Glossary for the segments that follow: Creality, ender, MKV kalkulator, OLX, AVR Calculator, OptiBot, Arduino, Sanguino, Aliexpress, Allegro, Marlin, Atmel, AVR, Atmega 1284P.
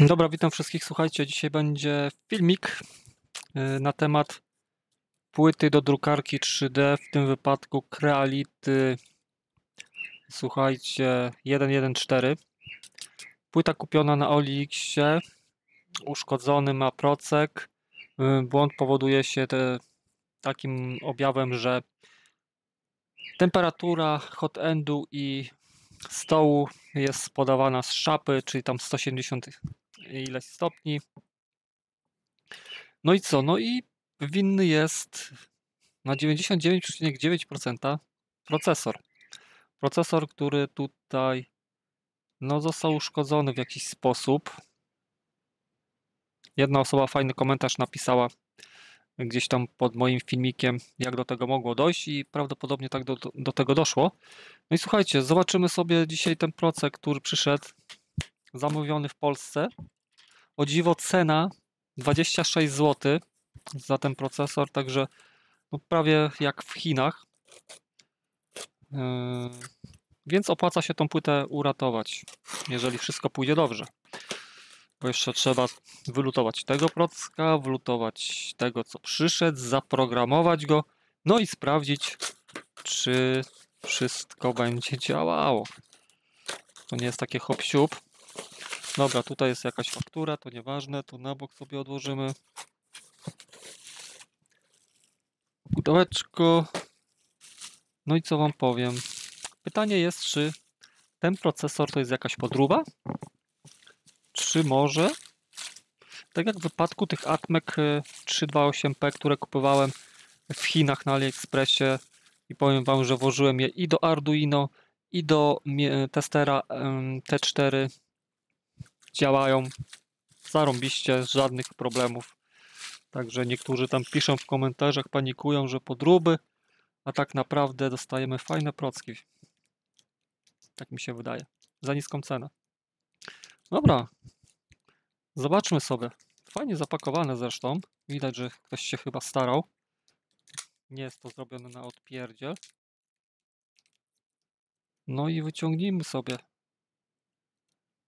Dobra, witam wszystkich. Słuchajcie, dzisiaj będzie filmik na temat płyty do drukarki 3D, w tym wypadku Creality, słuchajcie, 1.1.4. Płyta kupiona na OLX-ie, uszkodzony ma procek. Błąd powoduje się takim objawem, że temperatura hot endu i stołu jest podawana z szapy, czyli tam 170 ileś stopni. No i co? No i winny jest na 99,9% procesor. Procesor, który tutaj no, został uszkodzony w jakiś sposób. Jedna osoba fajny komentarz napisała gdzieś tam pod moim filmikiem, jak do tego mogło dojść, i prawdopodobnie tak do tego doszło. No i słuchajcie, zobaczymy sobie dzisiaj ten procek, który przyszedł zamówiony w Polsce. O dziwo, cena 26 zł za ten procesor, także no prawie jak w Chinach. Więc opłaca się tą płytę uratować, jeżeli wszystko pójdzie dobrze. Bo jeszcze trzeba wylutować tego procka, wylutować tego, co przyszedł, zaprogramować go, no i sprawdzić, czy wszystko będzie działało. To nie jest takie hop-siup. Dobra, tutaj jest jakaś faktura, to nieważne, to na bok sobie odłożymy. Pudełeczko. No i co wam powiem? Pytanie jest, czy ten procesor to jest jakaś podróba? Czy może, tak jak w wypadku tych Atmeg 328P, które kupowałem w Chinach na Aliexpressie, i powiem wam, że włożyłem je i do Arduino, i do testera T4, działają zarąbiście, żadnych problemów. Także niektórzy tam piszą w komentarzach, panikują, że podróby, a tak naprawdę dostajemy fajne procki. Tak mi się wydaje, za niską cenę. Dobra, zobaczmy sobie. Fajnie zapakowane zresztą. Widać, że ktoś się chyba starał. Nie jest to zrobione na odpierdziel. No i wyciągnijmy sobie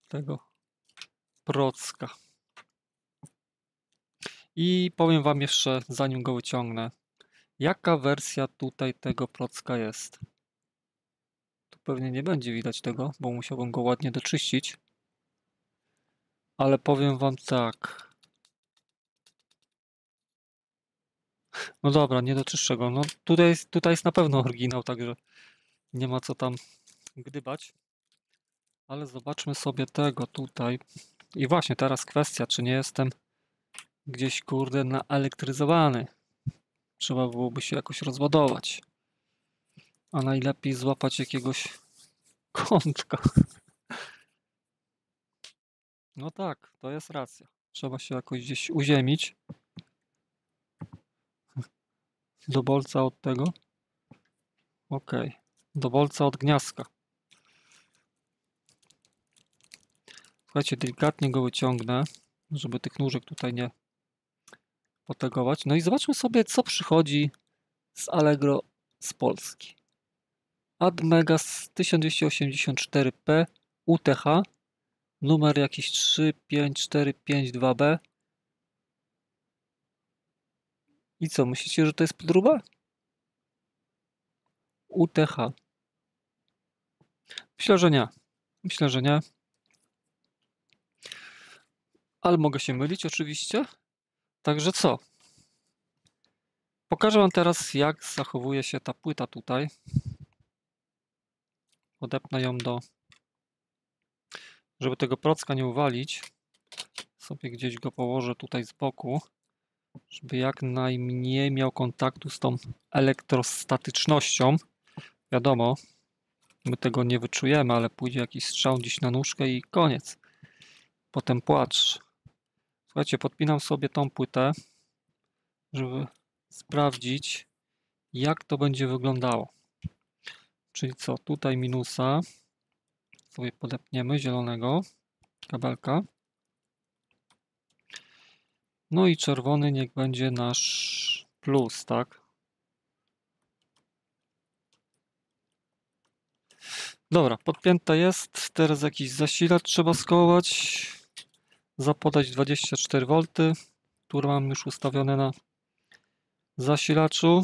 tego procka. I powiem wam jeszcze, zanim go wyciągnę, jaka wersja tutaj tego procka jest. Tu pewnie nie będzie widać tego, bo musiałbym go ładnie doczyścić. Ale powiem wam tak. No dobra, nie doczyszczę go. No tutaj jest na pewno oryginał, także nie ma co tam gdybać. Ale zobaczmy sobie tego tutaj. I właśnie teraz kwestia, czy nie jestem gdzieś, kurde, naelektryzowany. Trzeba byłoby się jakoś rozładować. A najlepiej złapać jakiegoś kątka. No tak, to jest racja. Trzeba się jakoś gdzieś uziemić. Do bolca od tego. Ok, do bolca od gniazdka. Słuchajcie, delikatnie go wyciągnę, żeby tych nóżek tutaj nie potegować. No i zobaczmy sobie, co przychodzi z Allegro z Polski. Atmega 1284P UTH. Numer jakiś 35452B. I co, myślicie, że to jest podróba? UTH. Myślę, że nie. Myślę, że nie. Ale mogę się mylić oczywiście. Także co? Pokażę wam teraz, jak zachowuje się ta płyta tutaj. Odepnę ją do... Żeby tego procka nie uwalić, sobie gdzieś go położę tutaj z boku, żeby jak najmniej miał kontaktu z tą elektrostatycznością. Wiadomo, my tego nie wyczujemy, ale pójdzie jakiś strzał gdzieś na nóżkę i koniec. Potem płacz. Słuchajcie, podpinam sobie tą płytę, żeby sprawdzić, jak to będzie wyglądało. Czyli co, tutaj minusa. Sobie podepniemy zielonego kabelka. No i czerwony niech będzie nasz plus, tak? Dobra, podpięta jest. Teraz jakiś zasilacz trzeba skołać. zapodać 24V, które mam już ustawione na zasilaczu.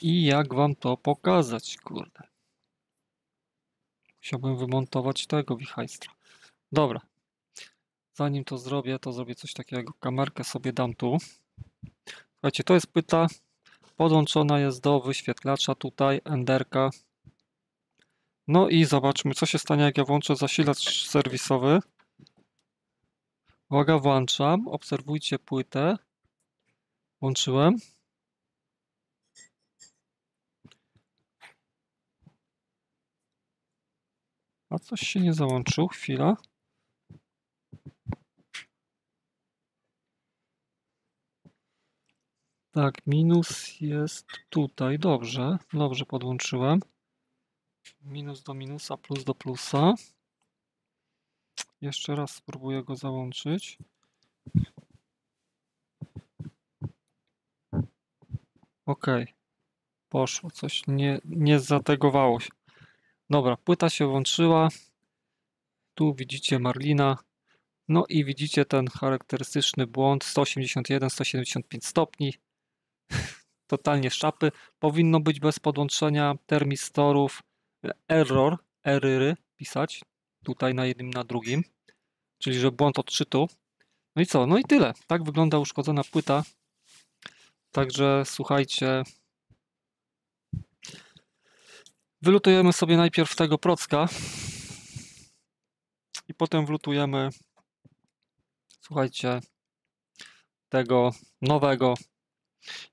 I jak wam to pokazać, kurde. Chciałbym wymontować tego wichajstra. Dobra. Zanim to zrobię coś takiego. Kamerkę sobie dam tu. Słuchajcie, to jest płyta. Podłączona jest do wyświetlacza. Tutaj enderka. No i zobaczmy, co się stanie, jak ja włączę zasilacz serwisowy. Uwaga, włączam. Obserwujcie płytę. Włączyłem. A coś się nie załączył, chwila. Tak, minus jest tutaj, dobrze, dobrze podłączyłem. Minus do minusa, plus do plusa. Jeszcze raz spróbuję go załączyć. Ok, poszło, coś nie zategowało się. Dobra, płyta się włączyła, tu widzicie Marlina, no i widzicie ten charakterystyczny błąd 181-175 stopni, totalnie szapy, powinno być bez podłączenia termistorów errory pisać, tutaj na jednym, na drugim, czyli że błąd odczytu, no i co, no i tyle, tak wygląda uszkodzona płyta, także słuchajcie. Wylutujemy sobie najpierw tego procka i potem wlutujemy, słuchajcie, tego nowego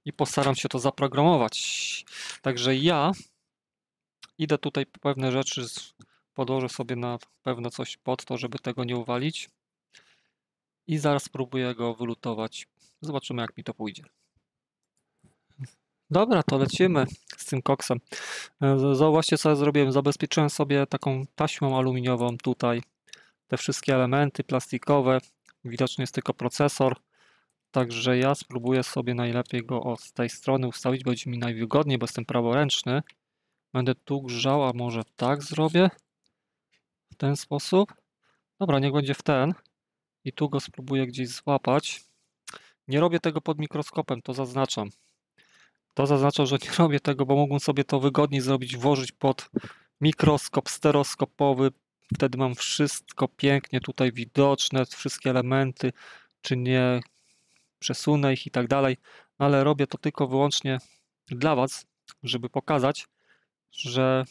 i postaram się to zaprogramować. Także ja idę tutaj po pewne rzeczy, podłożę sobie na pewno coś pod to, żeby tego nie uwalić i zaraz spróbuję go wylutować. Zobaczymy, jak mi to pójdzie. Dobra, to lecimy z tym koksem. Zobaczcie, co ja zrobiłem. Zabezpieczyłem sobie taką taśmą aluminiową tutaj. Te wszystkie elementy plastikowe. Widoczny jest tylko procesor. Także ja spróbuję sobie najlepiej go z tej strony ustawić. Będzie mi najwygodniej, bo jestem praworęczny. Będę tu grzał, a może tak zrobię. W ten sposób. Dobra, niech będzie w ten. I tu go spróbuję gdzieś złapać. Nie robię tego pod mikroskopem, to zaznaczam. To zaznaczam, że nie robię tego, bo mógłbym sobie to wygodniej zrobić, włożyć pod mikroskop stereoskopowy. Wtedy mam wszystko pięknie tutaj widoczne, wszystkie elementy, czy nie przesunę ich i tak dalej. Ale robię to tylko wyłącznie dla was, żeby pokazać, że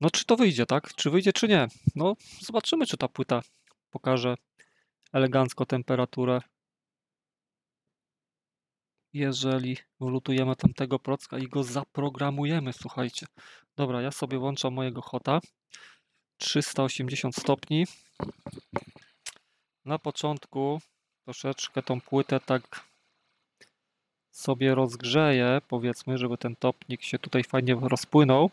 no czy to wyjdzie, tak? Czy wyjdzie, czy nie? No zobaczymy, czy ta płyta pokaże elegancko temperaturę. Jeżeli wlutujemy tamtego procka i go zaprogramujemy, słuchajcie. Dobra, ja sobie włączam mojego hota. 380 stopni. Na początku troszeczkę tą płytę tak sobie rozgrzeję, powiedzmy, żeby ten topnik się tutaj fajnie rozpłynął.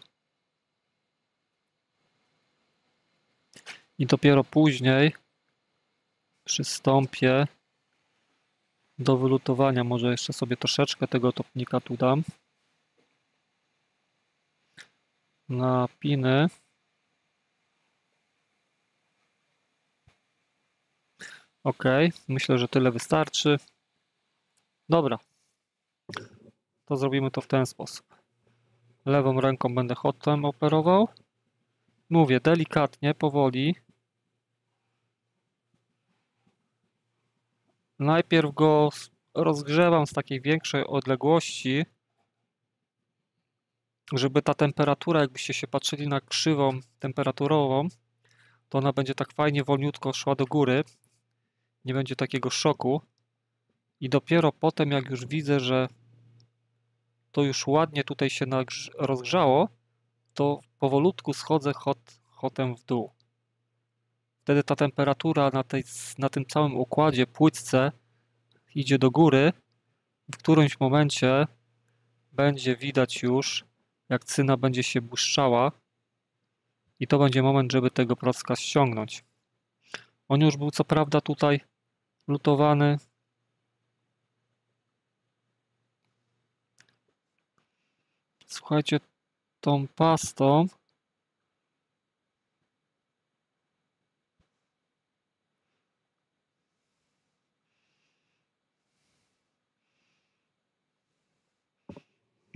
I dopiero później przystąpię do wylutowania. Może jeszcze sobie troszeczkę tego topnika tu dam. Na piny. Ok, myślę, że tyle wystarczy. Dobra. To zrobimy to w ten sposób. Lewą ręką będę hotem operował. Mówię delikatnie, powoli. Najpierw go rozgrzewam z takiej większej odległości, żeby ta temperatura, jakbyście się patrzyli na krzywą temperaturową, to ona będzie tak fajnie, wolniutko szła do góry. Nie będzie takiego szoku. I dopiero potem, jak już widzę, że to już ładnie tutaj się rozgrzało, to powolutku schodzę hotem w dół. Wtedy ta temperatura na tym całym układzie, płytce idzie do góry. W którymś momencie będzie widać już, jak cyna będzie się błyszczała. I to będzie moment, żeby tego procka ściągnąć. On już był co prawda tutaj lutowany. Słuchajcie, tą pastą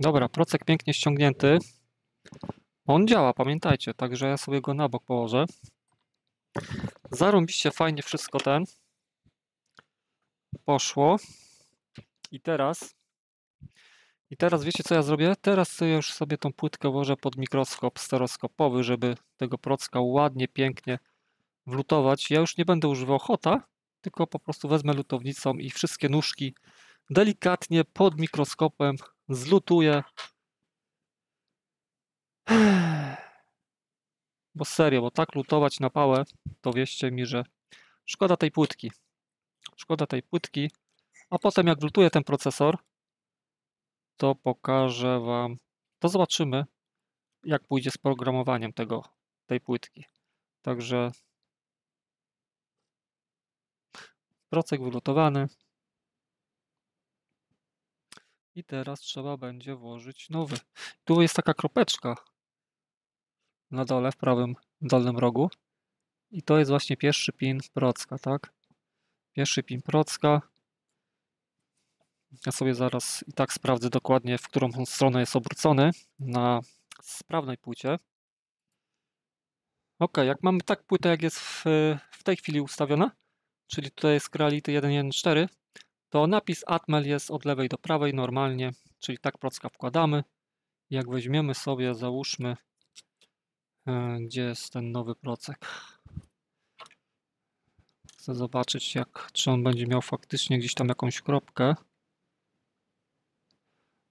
Dobra, procek pięknie ściągnięty. On działa, pamiętajcie, także ja sobie go na bok położę. Zarąbiście fajnie wszystko ten poszło. I teraz wiecie co ja zrobię? Teraz już sobie tą płytkę włożę pod mikroskop stereoskopowy, żeby tego procka ładnie, pięknie wlutować. Ja już nie będę używał hota, tylko po prostu wezmę lutownicą i wszystkie nóżki delikatnie pod mikroskopem zlutuję. Bo serio, bo tak lutować na pałę, to wierzcie mi, że szkoda tej płytki. Szkoda tej płytki. A potem jak wlutuję ten procesor, to pokażę wam, to zobaczymy, jak pójdzie z programowaniem tej płytki. Także procek wylutowany. I teraz trzeba będzie włożyć nowy. Tu jest taka kropeczka na dole, w prawym dolnym rogu. I to jest właśnie pierwszy pin procka, tak? Pierwszy pin procka. Ja sobie zaraz i tak sprawdzę dokładnie, w którą stronę jest obrócony na sprawnej płycie. Ok, jak mamy tak płytę, jak jest w tej chwili ustawiona, czyli tutaj jest Creality 1.1.4, to napis Atmel jest od lewej do prawej normalnie, czyli tak procka wkładamy. Jak weźmiemy sobie, załóżmy, gdzie jest ten nowy procek. Chcę zobaczyć, czy on będzie miał faktycznie gdzieś tam jakąś kropkę.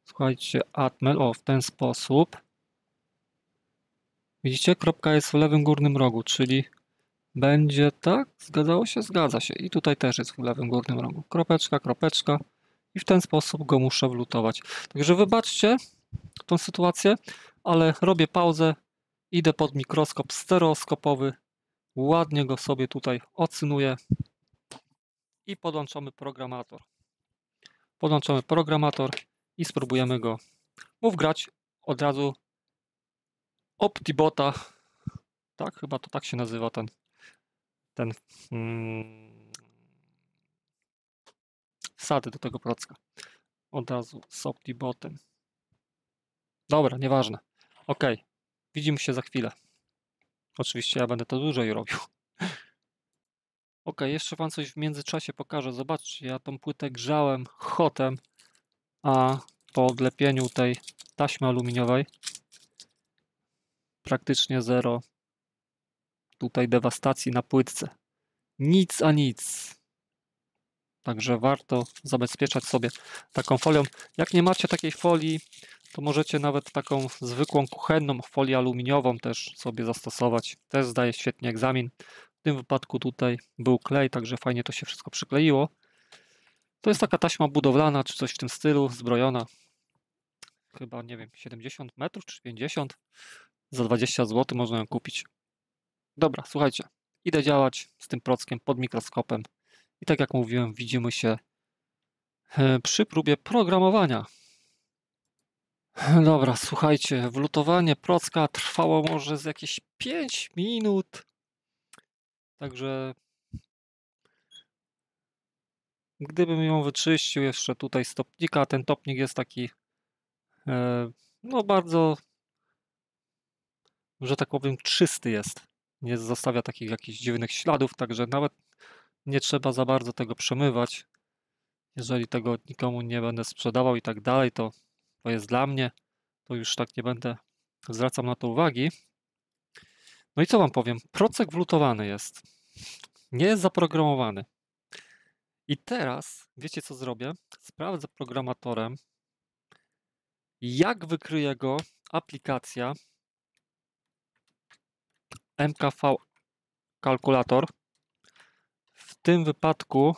Słuchajcie, Atmel, w ten sposób. Widzicie, kropka jest w lewym górnym rogu, czyli będzie tak, zgadzało się? Zgadza się. I tutaj też jest w lewym górnym rogu. Kropeczka, kropeczka i w ten sposób go muszę wlutować. Także wybaczcie tą sytuację, ale robię pauzę, idę pod mikroskop stereoskopowy, ładnie go sobie tutaj ocynuję i podłączamy programator. Podłączamy programator i spróbujemy go wgrać od razu OptiBota, tak? Chyba to tak się nazywa ten wsady do tego procka. Od razu z OptiBotem. Dobra, nieważne. Ok, widzimy się za chwilę. Oczywiście ja będę to dłużej robił. Ok, jeszcze wam coś w międzyczasie pokażę. Zobaczcie, ja tą płytę grzałem hotem, a po odlepieniu tej taśmy aluminiowej praktycznie zero tutaj dewastacji na płytce. Nic a nic. Także warto zabezpieczać sobie taką folią. Jak nie macie takiej folii, to możecie nawet taką zwykłą kuchenną folię aluminiową też sobie zastosować. Też zdaje świetnie egzamin. W tym wypadku tutaj był klej, także fajnie to się wszystko przykleiło. To jest taka taśma budowlana, czy coś w tym stylu, zbrojona. Chyba, nie wiem, 70 metrów, czy 50. Za 20 zł można ją kupić. Dobra, słuchajcie. Idę działać z tym prockiem pod mikroskopem. I tak jak mówiłem, widzimy się przy próbie programowania. Dobra, słuchajcie. Wlutowanie procka trwało może z jakieś 5 minut. Także gdybym ją wyczyścił jeszcze tutaj z topnika, ten topnik jest taki no bardzo, że tak powiem, czysty jest. Nie zostawia takich jakichś dziwnych śladów, także nawet nie trzeba za bardzo tego przemywać. Jeżeli tego nikomu nie będę sprzedawał i tak dalej, to jest dla mnie. To już tak nie będę, zwracam na to uwagi. No i co wam powiem, procek wlutowany jest. Nie jest zaprogramowany. I teraz, wiecie co zrobię? Sprawdzę programatorem, jak wykryje go aplikacja MKV kalkulator. W tym wypadku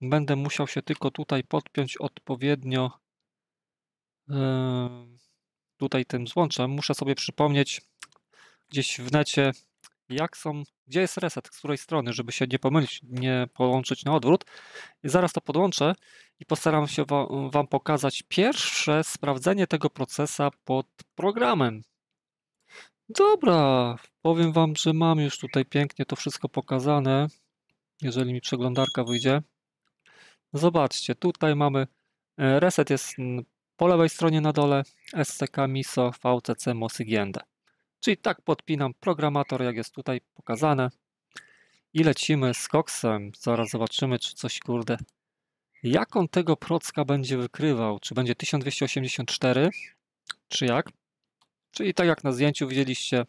będę musiał się tylko tutaj podpiąć odpowiednio tutaj tym złączem. Muszę sobie przypomnieć gdzieś w necie, gdzie jest reset, z której strony, żeby się nie pomylić, nie połączyć na odwrót. I zaraz to podłączę i postaram się wam pokazać pierwsze sprawdzenie tego procesa pod programem. Dobra, powiem wam, że mam już tutaj pięknie to wszystko pokazane, jeżeli mi przeglądarka wyjdzie. Zobaczcie, tutaj mamy reset jest Po lewej stronie na dole SCK, MISO, VCC, MOSIGiendę. Czyli tak podpinam programator, jak jest tutaj pokazane. I lecimy z koksem. Zaraz zobaczymy, czy coś, kurde, jak on tego procka będzie wykrywał. Czy będzie 1284, czy jak? Czyli tak jak na zdjęciu widzieliście,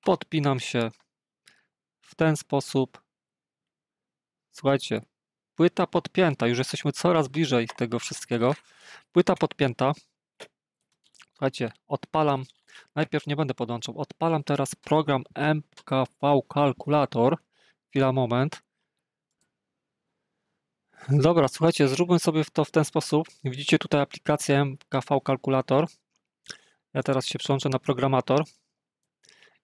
podpinam się w ten sposób. Słuchajcie, płyta podpięta. Już jesteśmy coraz bliżej tego wszystkiego. Płyta podpięta. Słuchajcie, odpalam. Najpierw nie będę podłączał. Odpalam teraz program MKV kalkulator. Chwila, moment. Dobra, słuchajcie, zróbmy sobie to w ten sposób. Widzicie tutaj aplikację MKV kalkulator. Ja teraz się przełączę na programator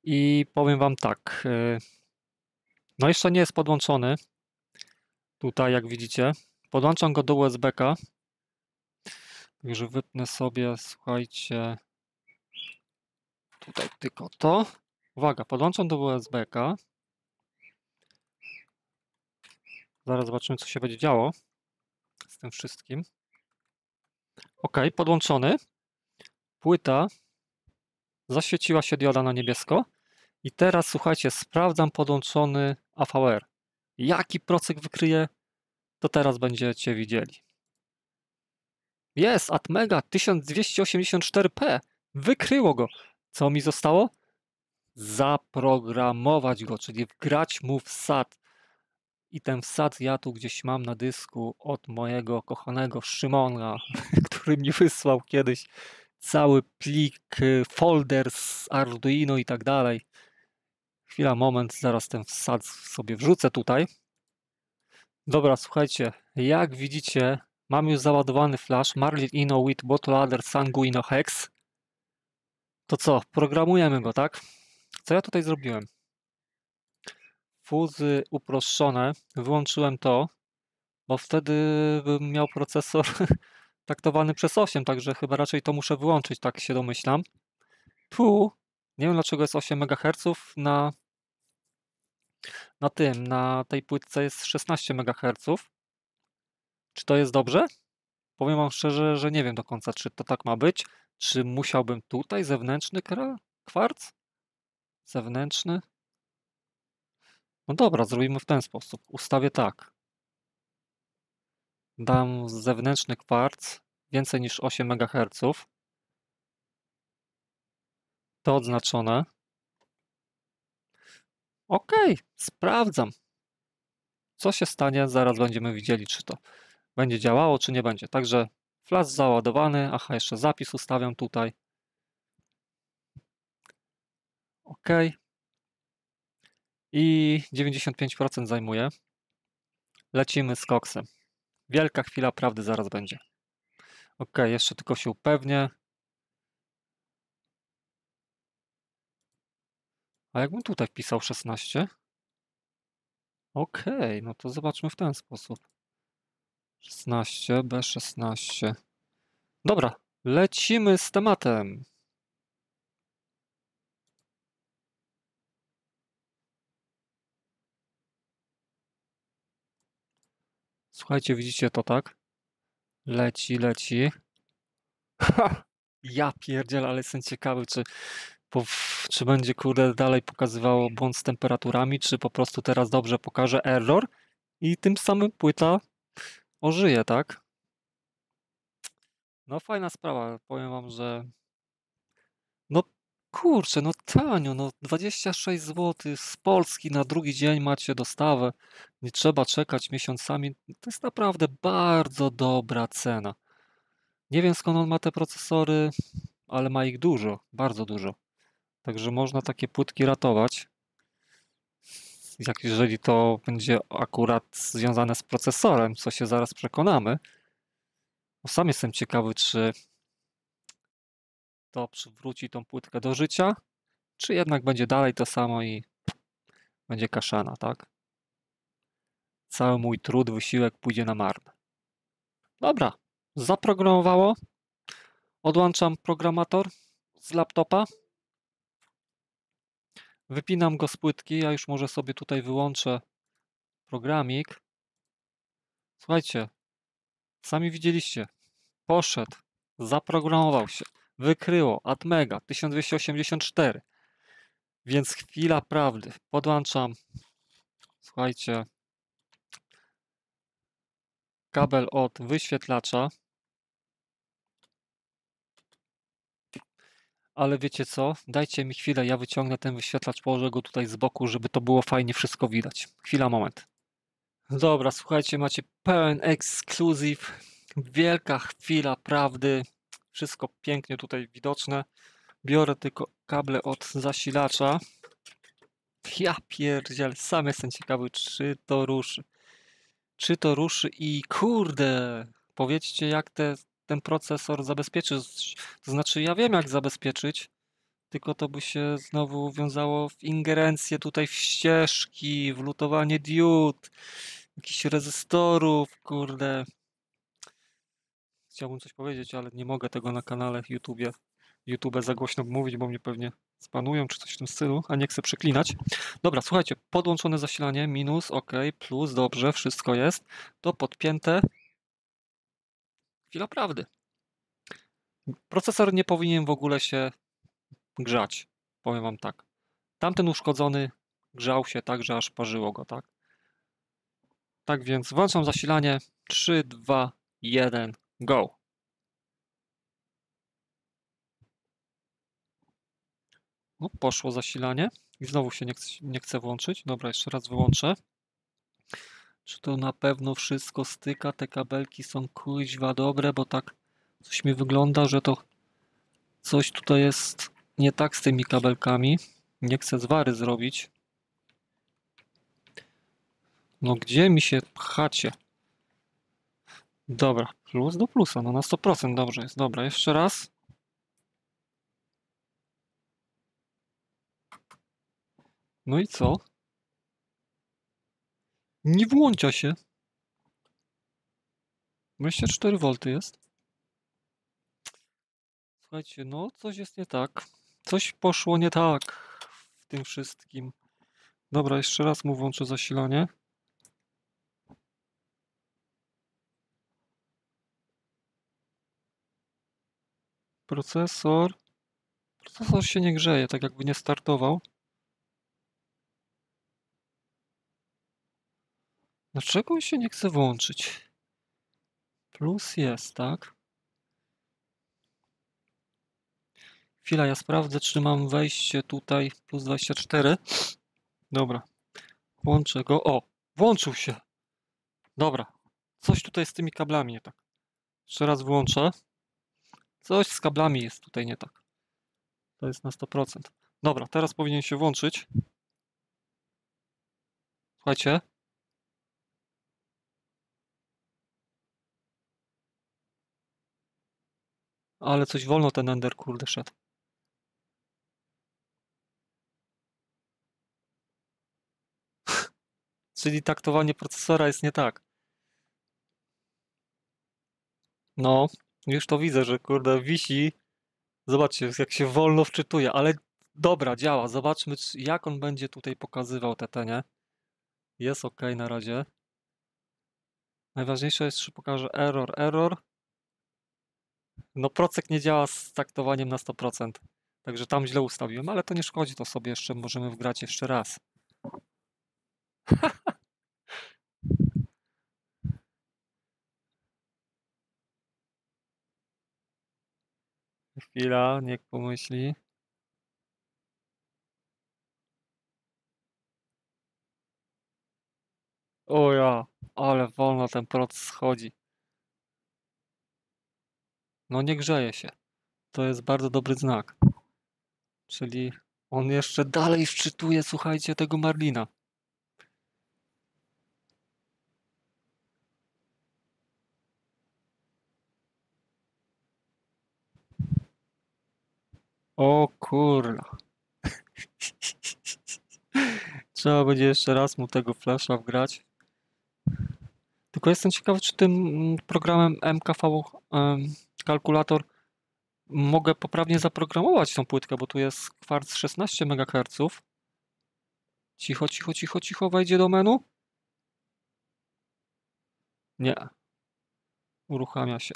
i powiem wam tak. No jeszcze nie jest podłączony. Tutaj jak widzicie. Podłączam go do USB-ka. Także wypnę sobie, słuchajcie, tutaj tylko to. Uwaga, podłączam do USB-ka. Zaraz zobaczymy, co się będzie działo z tym wszystkim. Ok, podłączony. Płyta. Zaświeciła się dioda na niebiesko. I teraz, słuchajcie, sprawdzam podłączony AVR. Jaki procek wykryje, to teraz będziecie widzieli. Jest, Atmega 1284P. Wykryło go. Co mi zostało? Zaprogramować go, czyli wgrać mu wsad. I ten wsad ja tu gdzieś mam na dysku od mojego kochanego Szymona, który mi wysłał kiedyś cały plik, folder z Arduino i tak dalej. Chwila, moment, zaraz ten wsad sobie wrzucę tutaj. Dobra, słuchajcie, jak widzicie, mam już załadowany flash Marlin Ino with Bottle Adder Sanguino Hex. To co, programujemy go, tak? Co ja tutaj zrobiłem? Fuzy uproszczone, wyłączyłem to, bo wtedy bym miał procesor traktowany przez 8, także chyba raczej to muszę wyłączyć, tak się domyślam. Tu, nie wiem dlaczego jest 8 MHz, na tej płytce jest 16 MHz. Czy to jest dobrze? Powiem wam szczerze, że nie wiem do końca, czy to tak ma być, czy musiałbym tutaj zewnętrzny kwarc? Zewnętrzny? No dobra, zrobimy w ten sposób. Ustawię tak. Dam zewnętrzny kwarc więcej niż 8 MHz. To odznaczone. Ok, sprawdzam. Co się stanie, zaraz będziemy widzieli, czy to będzie działało, czy nie będzie. Także flash załadowany. Aha, jeszcze zapis ustawiam tutaj. Ok. I 95% zajmuje. Lecimy z koksem. Wielka chwila prawdy zaraz będzie. Ok, jeszcze tylko się upewnię. A jakbym tutaj wpisał 16? Ok, no to zobaczmy w ten sposób. 16, B16. Dobra, lecimy z tematem. Słuchajcie, widzicie to, tak? Leci, leci. Ha! Ja pierdziel, ale jestem ciekawy, czy będzie, kurde, dalej pokazywało błąd z temperaturami, czy po prostu teraz dobrze pokaże error i tym samym płyta ożyje, tak? No fajna sprawa, powiem wam, że no kurczę, no tanio, no 26 zł z Polski na drugi dzień macie dostawę, nie trzeba czekać miesiącami, to jest naprawdę bardzo dobra cena. Nie wiem skąd on ma te procesory, ale ma ich dużo, bardzo dużo. Także można takie płytki ratować, jak jeżeli to będzie akurat związane z procesorem, co się zaraz przekonamy. Bo sam jestem ciekawy, czy to przywróci tą płytkę do życia, czy jednak będzie dalej to samo i będzie kaszana, tak? Cały mój trud, wysiłek pójdzie na marne. Dobra, zaprogramowało. Odłączam programator z laptopa. Wypinam go z płytki. Ja już może sobie tutaj wyłączę programik. Słuchajcie, sami widzieliście. Poszedł. zaprogramował się, wykryło Atmega 1284, więc chwila prawdy. Podłączam, słuchajcie, kabel od wyświetlacza, ale wiecie co, dajcie mi chwilę, ja wyciągnę ten wyświetlacz, położę go tutaj z boku, żeby to było fajnie wszystko widać. Chwila, moment. Dobra, słuchajcie, macie pełen ekskluzyw, wielka chwila prawdy, wszystko pięknie tutaj widoczne. Biorę tylko kable od zasilacza. Ja pierdziel, sam jestem ciekawy, czy to ruszy. Czy to ruszy i kurde, powiedzcie, jak ten procesor zabezpieczyć. To znaczy, ja wiem, jak zabezpieczyć, tylko to by się znowu wiązało w ingerencję tutaj w ścieżki, w lutowanie diod, jakichś rezystorów, kurde. Chciałbym coś powiedzieć, ale nie mogę tego na kanale YouTube za głośno mówić, bo mnie pewnie spanują, czy coś w tym stylu, a nie chcę przeklinać. Dobra, słuchajcie, podłączone zasilanie, minus, ok, plus, dobrze, wszystko jest. To podpięte. Chwila prawdy. Procesor nie powinien w ogóle się grzać, powiem wam tak. Tamten uszkodzony grzał się tak, że aż parzyło go, tak? Tak więc włączam zasilanie, 3, 2, 1, go! No, poszło zasilanie i znowu się nie chce włączyć. Dobra, jeszcze raz wyłączę. Czy to na pewno wszystko styka? Te kabelki są kuźwa dobre, bo tak coś mi wygląda, że to coś tutaj jest nie tak z tymi kabelkami. Nie chcę zwary zrobić. No gdzie mi się pchacie? Dobra, plus do plusa, no na 100% dobrze jest. Dobra, jeszcze raz. No i co? Nie włącza się. 24 V jest. Słuchajcie, no coś jest nie tak. Coś poszło nie tak w tym wszystkim. Dobra, jeszcze raz mu włączę zasilanie. Procesor. Procesor się nie grzeje, tak jakby nie startował. Dlaczego on się nie chce włączyć? Plus jest, tak? Chwila, ja sprawdzę, czy mam wejście tutaj, plus 24. Dobra, włączę go. O, włączył się. Dobra, coś tutaj z tymi kablami nie tak. Jeszcze raz włączę. Coś z kablami jest tutaj nie tak. To jest na 100%. Dobra, teraz powinien się włączyć. Słuchajcie. Ale coś wolno ten Ender, kurde, szedł. Czyli taktowanie procesora jest nie tak. No, już to widzę, że kurde wisi. Zobaczcie, jak się wolno wczytuje, ale dobra, działa. Zobaczmy, jak on będzie tutaj pokazywał TT, nie? Jest ok na razie. Najważniejsze jest, że pokaże error, error. No procek nie działa z taktowaniem na 100%, także tam źle ustawiłem, ale to nie szkodzi, to sobie jeszcze możemy wgrać jeszcze raz. Chwila, niech pomyśli. O ja, ale wolno ten proces chodzi. No nie grzeje się. To jest bardzo dobry znak. Czyli on jeszcze dalej wczytuje, słuchajcie, tego Marlina. O kurwa. Trzeba będzie jeszcze raz mu tego flasha wgrać. Tylko jestem ciekawy, czy tym programem MKV kalkulator mogę poprawnie zaprogramować tą płytkę, bo tu jest kwarc 16 MHz. Cicho, cicho, cicho, cicho, wejdzie do menu? Nie. Uruchamia się.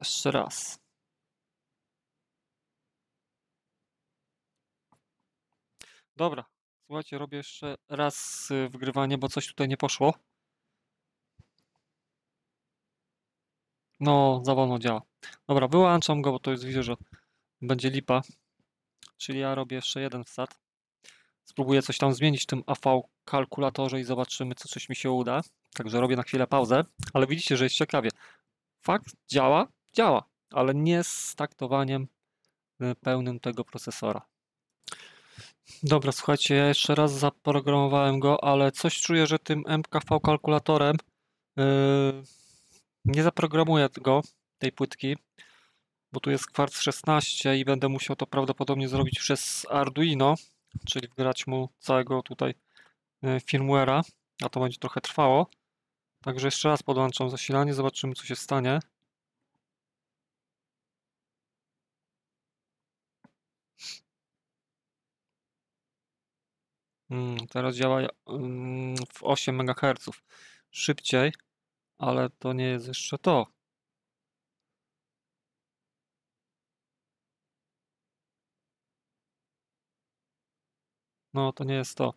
Jeszcze raz. Dobra, słuchajcie, robię jeszcze raz wgrywanie, bo coś tutaj nie poszło. No, za wolno działa. Dobra, wyłączam go, bo to jest, widzę, że będzie lipa. Czyli ja robię jeszcze jeden wsad. Spróbuję coś tam zmienić w tym AV kalkulatorze i zobaczymy, co coś mi się uda. Także robię na chwilę pauzę, ale widzicie, że jest ciekawie. Fakt, działa, działa, ale nie z taktowaniem pełnym tego procesora. Dobra, słuchajcie, ja jeszcze raz zaprogramowałem go, ale coś czuję, że tym MKV kalkulatorem nie zaprogramuję go, tej płytki, bo tu jest kwarc 16 i będę musiał to prawdopodobnie zrobić przez Arduino, czyli wgrać mu całego tutaj firmware'a, a to będzie trochę trwało. Także jeszcze raz podłączam zasilanie, zobaczymy, co się stanie. Teraz działa w 8 MHz. Szybciej, ale to nie jest jeszcze to. No, to nie jest to.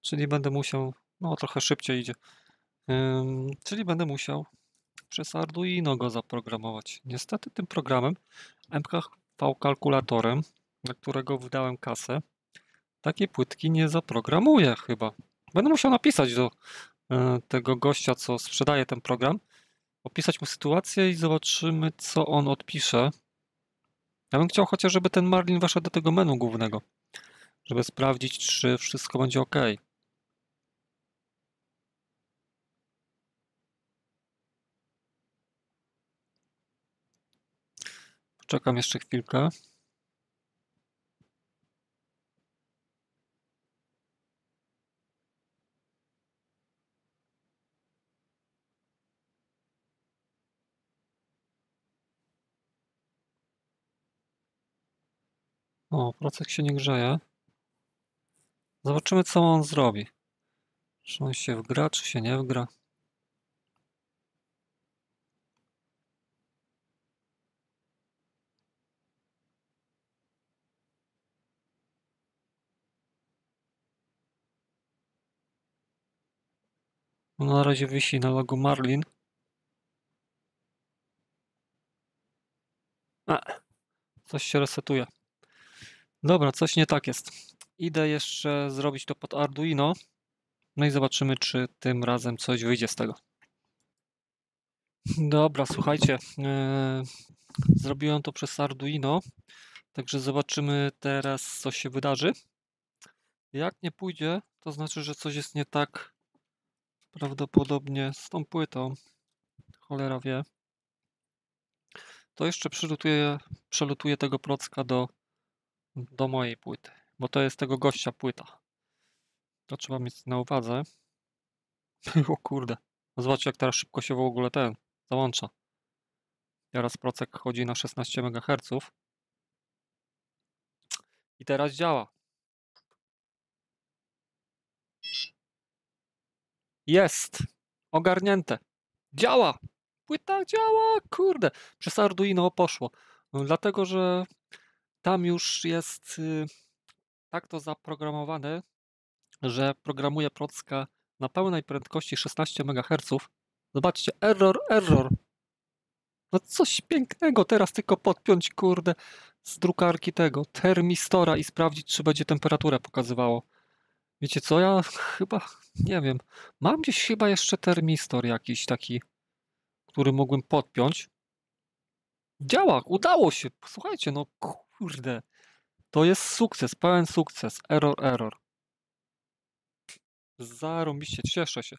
Czyli będę musiał... No, trochę szybciej idzie. Czyli będę musiał przez Arduino go zaprogramować. Niestety tym programem, MKV kalkulatorem, na którego wydałem kasę, takiej płytki nie zaprogramuję chyba. Będę musiał napisać do tego gościa, co sprzedaje ten program, opisać mu sytuację i zobaczymy, co on odpisze. Ja bym chciał chociaż, żeby ten Marlin weszedł do tego menu głównego, żeby sprawdzić, czy wszystko będzie ok. Czekam jeszcze chwilkę. O, procek się nie grzeje. Zobaczymy, co on zrobi. Czy on się wgra, czy się nie wgra. Na razie wisi na logo Marlin. Coś się resetuje. Dobra, coś nie tak jest. Idę jeszcze zrobić to pod Arduino. No i zobaczymy, czy tym razem coś wyjdzie z tego. Dobra, słuchajcie. Zrobiłem to przez Arduino. Także zobaczymy teraz, co się wydarzy. Jak nie pójdzie, to znaczy, że coś jest nie tak. Prawdopodobnie z tą płytą, cholera wie. To jeszcze przelutuję tego procka do mojej płyty, bo to jest tego gościa płyta. To trzeba mieć na uwadze. O kurde, zobaczcie, jak teraz szybko się w ogóle ten załącza. Teraz procek chodzi na 16 MHz. I teraz działa. Jest! Ogarnięte. Działa! Płyta działa! Kurde! Przez Arduino poszło. Dlatego, że tam już jest tak to zaprogramowane, że programuje procka na pełnej prędkości 16 MHz. Zobaczcie, error, error. No coś pięknego. Teraz tylko podpiąć, kurde, z drukarki tego termistora i sprawdzić, czy będzie temperaturę pokazywało. Wiecie co, ja chyba, nie wiem, mam gdzieś chyba jeszcze termistor jakiś taki, który mogłem podpiąć. Działa, udało się, słuchajcie, no kurde, to jest sukces, pełen sukces, error, error. Zarąbiście, cieszę się.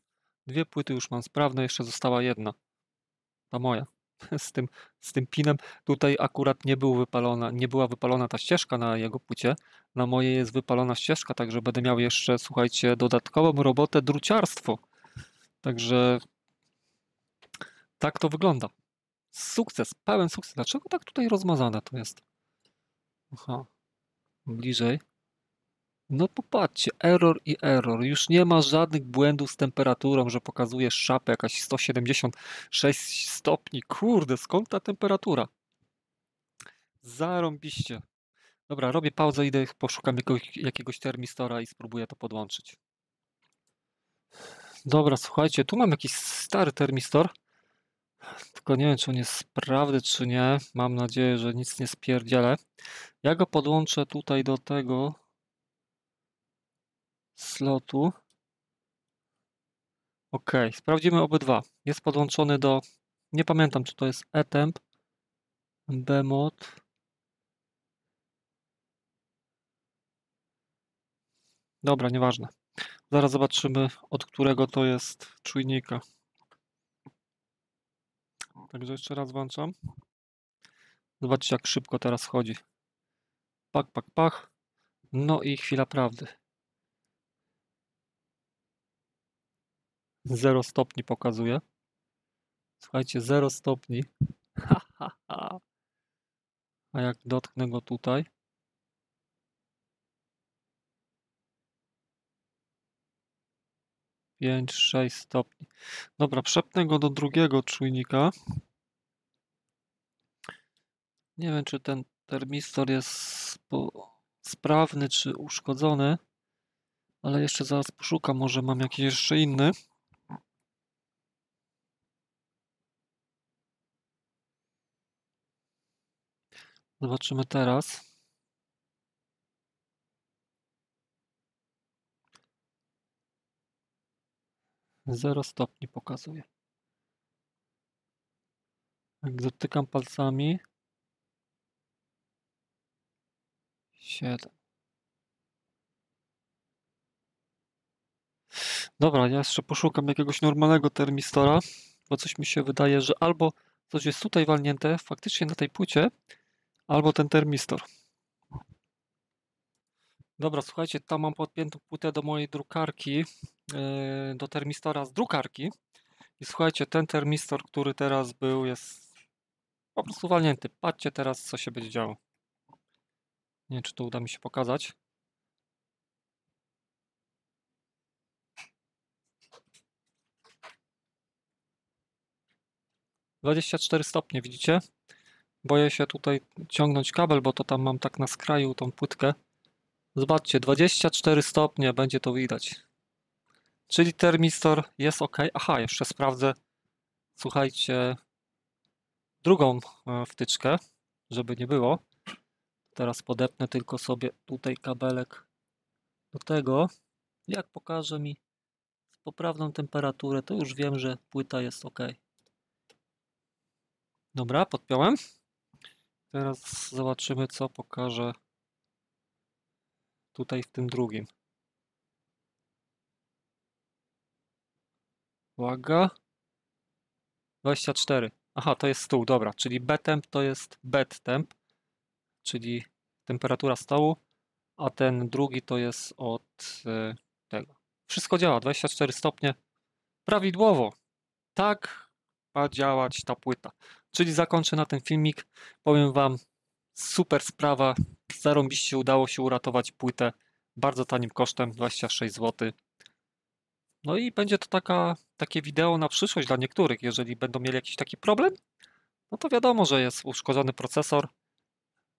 Dwie płyty już mam sprawne, jeszcze została jedna, ta moja, z tym pinem. Tutaj akurat nie była wypalona ta ścieżka na jego płycie. Na mojej jest wypalona ścieżka, także będę miał jeszcze, słuchajcie, dodatkową robotę, druciarstwo. Także tak to wygląda. Sukces, pełen sukces. Dlaczego tak tutaj rozmazane to jest? Aha, bliżej. No popatrzcie, error i error. Już nie ma żadnych błędów z temperaturą, że pokazuje szapę jakaś 176 stopni. Kurde, skąd ta temperatura? Zarąbiście. Dobra, robię pauzę, idę, poszukam jakiegoś termistora i spróbuję to podłączyć. Dobra, słuchajcie, tu mam jakiś stary termistor. Tylko nie wiem, czy on jest z prawdy, czy nie. Mam nadzieję, że nic nie spierdzielę. Ja go podłączę tutaj do tego slotu. Ok, sprawdzimy obydwa. Jest podłączony do, nie pamiętam, czy to jest etemp, bmod. Dobra, nieważne. Zaraz zobaczymy, od którego to jest czujnika. Także jeszcze raz włączam. Zobaczcie, jak szybko teraz chodzi. Pach, pach, pach. No i chwila prawdy. 0 stopni pokazuje. Słuchajcie, 0 stopni. Ha, ha, ha. A jak dotknę go tutaj? Pięć, 6 stopni. Dobra, przepnę go do drugiego czujnika. Nie wiem, czy ten termistor jest sprawny, czy uszkodzony, ale jeszcze zaraz poszukam, może mam jakiś jeszcze inny. Zobaczymy teraz. Zero stopni pokazuje. Jak dotykam palcami. 7. Dobra, ja jeszcze poszukam jakiegoś normalnego termistora, bo coś mi się wydaje, że albo coś jest tutaj walnięte, faktycznie na tej płycie, albo ten termistor. Dobra, słuchajcie, tam mam podpiętą płytę do mojej drukarki, do termistora z drukarki. I słuchajcie, ten termistor, który teraz był, jest po prostu walnięty. Patrzcie teraz, co się będzie działo. Nie wiem, czy to uda mi się pokazać. –24 stopnie, widzicie? Boję się tutaj ciągnąć kabel, bo to tam mam tak na skraju tą płytkę. Zobaczcie, 24 stopnie będzie to widać. Czyli termistor jest ok. Aha, jeszcze sprawdzę, słuchajcie, drugą wtyczkę, żeby nie było. Teraz podepnę tylko sobie tutaj kabelek do tego. Jak pokaże mi poprawną temperaturę, to już wiem, że płyta jest ok. Dobra, podpiąłem. Teraz zobaczymy, co pokaże tutaj w tym drugim. Uwaga. 24. Aha, to jest stół, dobra, czyli B-temp to jest bed-temp, czyli temperatura stołu, a ten drugi to jest od tego. Wszystko działa, 24 stopnie. Prawidłowo. Tak ma działać ta płyta. Czyli zakończę na ten filmik. Powiem wam, super sprawa. Zarąbiście udało się uratować płytę bardzo tanim kosztem, 26 zł. No i będzie to takie wideo na przyszłość dla niektórych. Jeżeli będą mieli jakiś taki problem, no to wiadomo, że jest uszkodzony procesor.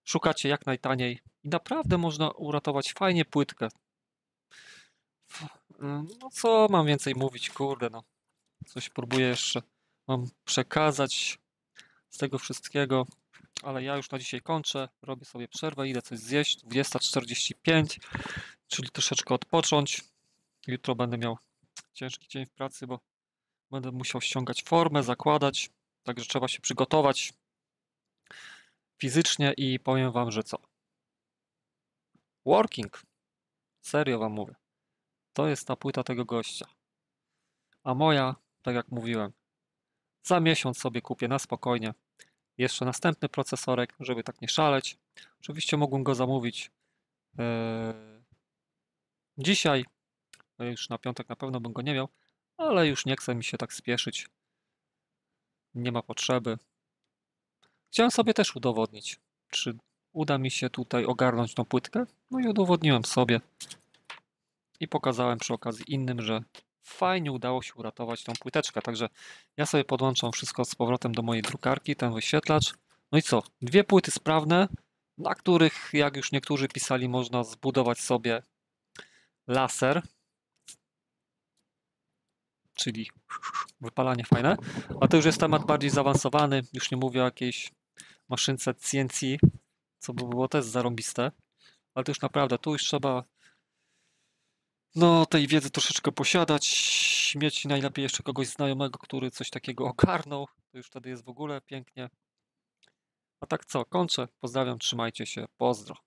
Szukacie jak najtaniej i naprawdę można uratować fajnie płytkę. No co mam więcej mówić, kurde, no. Coś próbuję jeszcze wam przekazać z tego wszystkiego. Ale ja już na dzisiaj kończę, robię sobie przerwę, idę coś zjeść, 20:45, czyli troszeczkę odpocząć. Jutro będę miał ciężki dzień w pracy, bo będę musiał ściągać formę, zakładać, także trzeba się przygotować fizycznie i powiem wam, że co? Working, serio wam mówię, to jest ta płyta tego gościa, a moja, tak jak mówiłem, za miesiąc sobie kupię na spokojnie. Jeszcze następny procesorek, żeby tak nie szaleć. Oczywiście mogłem go zamówić dzisiaj. Już na piątek na pewno bym go nie miał, ale już nie chcę mi się tak spieszyć. Nie ma potrzeby. Chciałem sobie też udowodnić, czy uda mi się tutaj ogarnąć tą płytkę. No i udowodniłem sobie. I pokazałem przy okazji innym, że fajnie udało się uratować tą płyteczkę, także ja sobie podłączam wszystko z powrotem do mojej drukarki, ten wyświetlacz. No i co? Dwie płyty sprawne, na których, jak już niektórzy pisali, można zbudować sobie laser, czyli wypalanie fajne, a to już jest temat bardziej zaawansowany, już nie mówię o jakiejś maszynce CNC, co by było też zarąbiste, ale to już naprawdę, tu już trzeba no tej wiedzy troszeczkę posiadać, mieć najlepiej jeszcze kogoś znajomego, który coś takiego ogarnął, to już wtedy jest w ogóle pięknie. A tak co, kończę, pozdrawiam, trzymajcie się, pozdro.